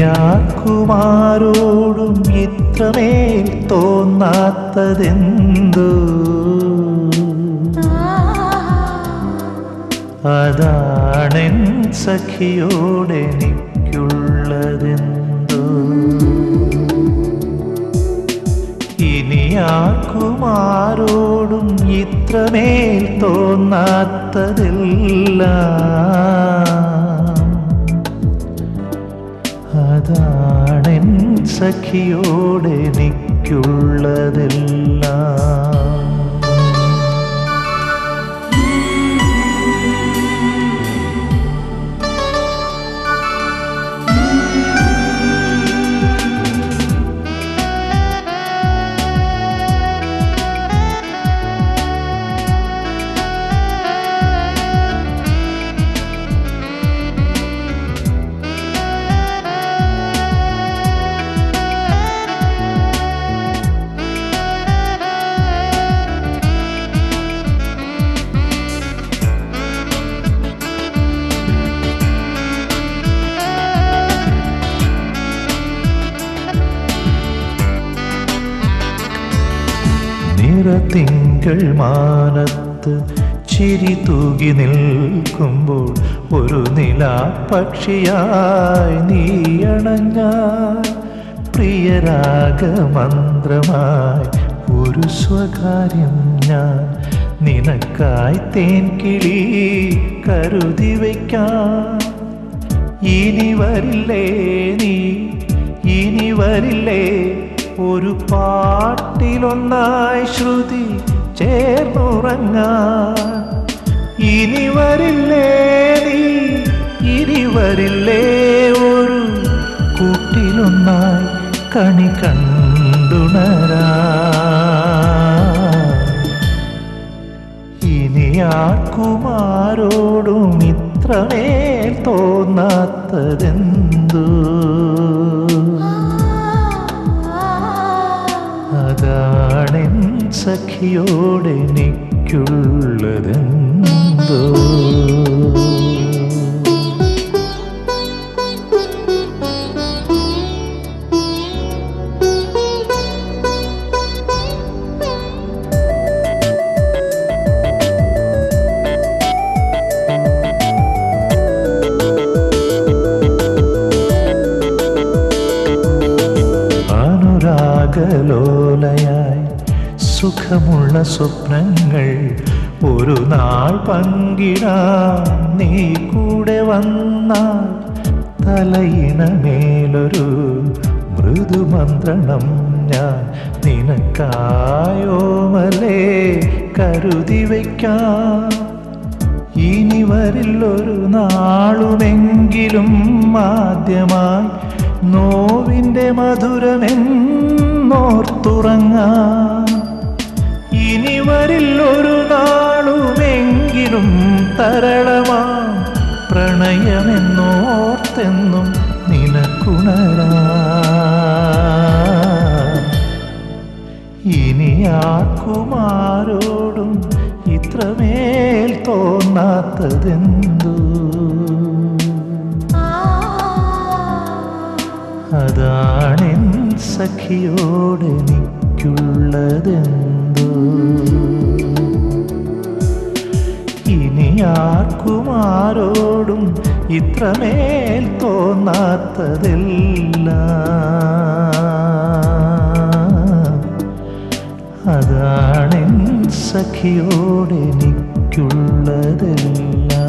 യാക്കുമാരോടും ഇത്രമേൽ തോന്നാത്തതെന്തോ അതാണെൻ സഖിയോടെനിക്കുള്ളതെന്തോ. ഇനി യാക്കുമാരോടും ഇത്രമേൽ തോന്നാത്തതില്ല, അതാണെൻ സഖിയോടെനിക്കുള്ളതെല്ലാം. തിങ്കൾ മാനത്ത് ചിരി തൂകി നിൽക്കുമ്പോൾ ഒരു നിലാപക്ഷിയായി നീയണഞ്ഞാൽ പ്രിയരാഗമന്ത്രമായി ഒരു സ്വകാര്യം ഞാൻ നിനക്കായി തേൻകിളി കരുതി വയ്ക്കാം. ഇനി വരില്ലേ നീ, ഇനി വരില്ലേ ഒരു പാട്ടിലൊന്നായി ശ്രുതി ചേർന്നുറങ്ങാൻ. ഇനി വരില്ലേ നീ, ഇനി വരില്ലേ ഒരു കൂട്ടിലൊന്നായി കണി കണ്ടുണരാൻ. ഇനി ആർക്കുമാരോടും ഇത്രമേൽ തോന്നാത്തതെന്തോ, അതാണെൻ സഖിയോടെനിക്കുള്ളതെന്തോ. അനുരാഗലോലയായി സുഖമുള്ള സ്വപ്നങ്ങൾ ഒരു നാൾ പങ്കിടാൻ നീ കൂടെ വന്നാൽ തലയിണ മേലൊരു മൃദുമന്ത്രണം ഞാൻ നിനക്കായോമലേ കരുതി വയ്ക്കാം. ഇനി വരില്ലൊരു നാളുമെങ്കിലും ആദ്യമായി നോവിൻ്റെ മധുരമെന്നോർത്തുറങ്ങാം. ഇനി വരില്ലൊരു നാളുമെങ്കിലും തരളമാം പ്രണയമെന്നോർത്തെന്നും നിനക്കുണരാം. ഇനി ആർക്കുമാരോടും ഇത്രമേൽ തോന്നാത്തതെന്തോ, അതാണെൻ സഖിയോടെനിക്കുള്ളതെന്തോ. ഇനി ആർക്കുമാരോടും ഇത്രമേൽ തോന്നാത്തതില്ല, അതാണെൻ സഖിയോടെനിക്കുള്ളതെല്ലാം.